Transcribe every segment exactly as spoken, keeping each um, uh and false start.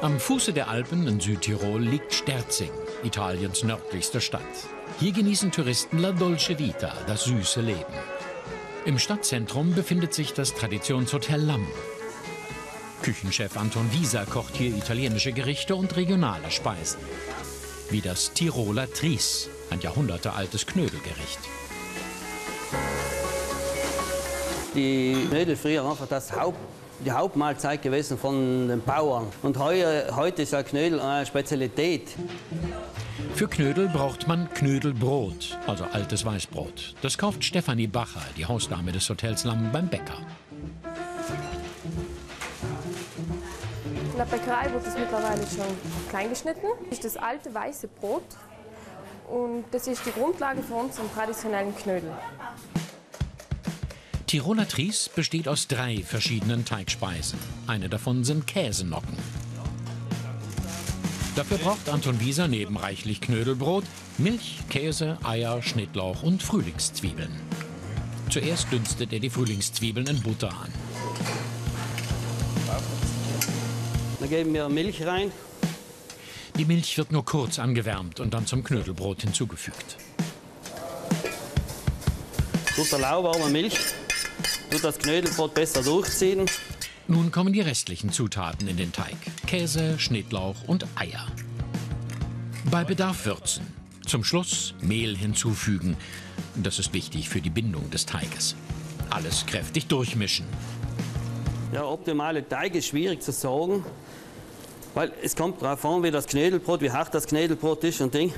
Am Fuße der Alpen in Südtirol liegt Sterzing, Italiens nördlichste Stadt. Hier genießen Touristen La Dolce Vita, das süße Leben. Im Stadtzentrum befindet sich das Traditionshotel Lamm. Küchenchef Anton Wieser kocht hier italienische Gerichte und regionale Speisen. Wie das Tiroler Tris, ein jahrhundertealtes Knödelgericht. Die Knödel früher einfach das Haupt, die Hauptmahlzeit gewesen von den Bauern. Und heuer, heute ist ja Knödel eine Spezialität. Für Knödel braucht man Knödelbrot, also altes Weißbrot. Das kauft Stefanie Bacher, die Hausdame des Hotels Lamm, beim Bäcker. In der Bäckerei wird es mittlerweile schon klein geschnitten. Das ist das alte weiße Brot und das ist die Grundlage für unseren traditionellen Knödel. Tiroler Tris besteht aus drei verschiedenen Teigspeisen. Eine davon sind Käsenocken. Dafür braucht Anton Wieser neben reichlich Knödelbrot Milch, Käse, Eier, Schnittlauch und Frühlingszwiebeln. Zuerst dünstet er die Frühlingszwiebeln in Butter an. Dann geben wir Milch rein. Die Milch wird nur kurz angewärmt und dann zum Knödelbrot hinzugefügt. Durch der lauwarme Milch wird das Knödelbrot besser durchziehen. Nun kommen die restlichen Zutaten in den Teig: Käse, Schnittlauch und Eier. Bei Bedarf würzen. Zum Schluss Mehl hinzufügen. Das ist wichtig für die Bindung des Teiges. Alles kräftig durchmischen. Der optimale Teig ist schwierig zu sagen, weil es kommt darauf an, wie das Knödelbrot, wie hart das Knödelbrot ist und Ding.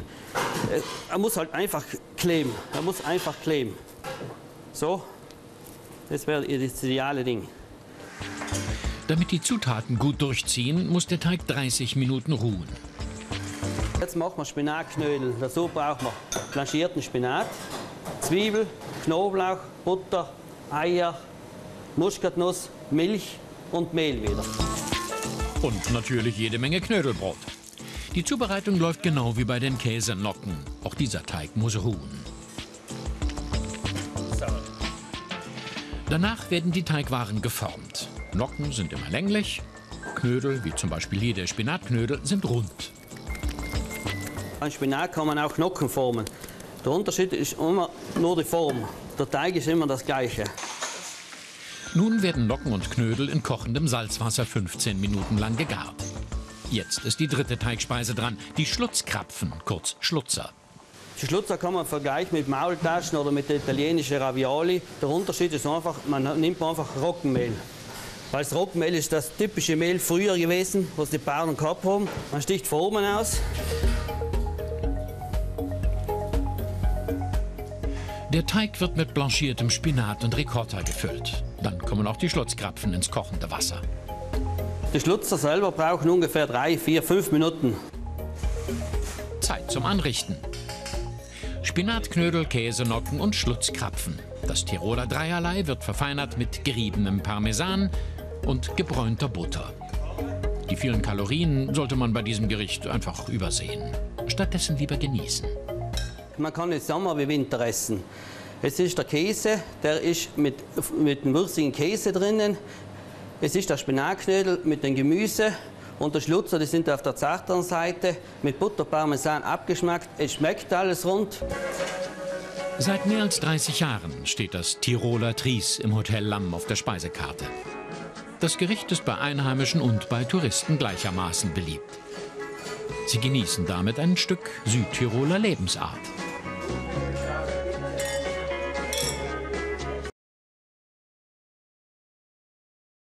Er muss halt einfach kleben, er muss einfach kleben. So, das wäre das ideale Ding. Damit die Zutaten gut durchziehen, muss der Teig dreißig Minuten ruhen. Jetzt machen wir Spinatknödel. Dazu brauchen wir blanchierten Spinat, Zwiebel, Knoblauch, Butter, Eier, Muskatnuss, Milch und Mehl wieder. Und natürlich jede Menge Knödelbrot. Die Zubereitung läuft genau wie bei den Käsenocken. Auch dieser Teig muss ruhen. Danach werden die Teigwaren geformt. Nocken sind immer länglich. Knödel, wie zum Beispiel hier der Spinatknödel, sind rund. An Spinat kann man auch Nocken formen. Der Unterschied ist immer nur die Form. Der Teig ist immer das gleiche. Nun werden Nocken und Knödel in kochendem Salzwasser fünfzehn Minuten lang gegart. Jetzt ist die dritte Teigspeise dran, die Schlutzkrapfen, kurz Schlutzer. Die Schlutzer kann man vergleichen mit Maultaschen oder mit italienischen Ravioli. Der Unterschied ist einfach, man nimmt einfach Roggenmehl. Weil das Roggenmehl ist das typische Mehl früher gewesen, was die Bauern gehabt haben. Man sticht Formen aus. Der Teig wird mit blanchiertem Spinat und Ricotta gefüllt. Dann kommen auch die Schlutzkrapfen ins kochende Wasser. Die Schlutzer selber brauchen ungefähr drei, vier, fünf Minuten. Zeit zum Anrichten. Spinatknödel, Käsenocken und Schlutzkrapfen. Das Tiroler Dreierlei wird verfeinert mit geriebenem Parmesan und gebräunter Butter. Die vielen Kalorien sollte man bei diesem Gericht einfach übersehen. Stattdessen lieber genießen. Man kann es Sommer wie Winter essen. Es ist der Käse, der ist mit, mit dem würzigen Käse drinnen. Es ist der Spinatknödel mit dem Gemüse. Und der Schlutzer, die sind auf der zarteren Seite, mit Butter, Parmesan abgeschmackt. Es schmeckt alles rund. Seit mehr als dreißig Jahren steht das Tiroler Tris im Hotel Lamm auf der Speisekarte. Das Gericht ist bei Einheimischen und bei Touristen gleichermaßen beliebt. Sie genießen damit ein Stück Südtiroler Lebensart.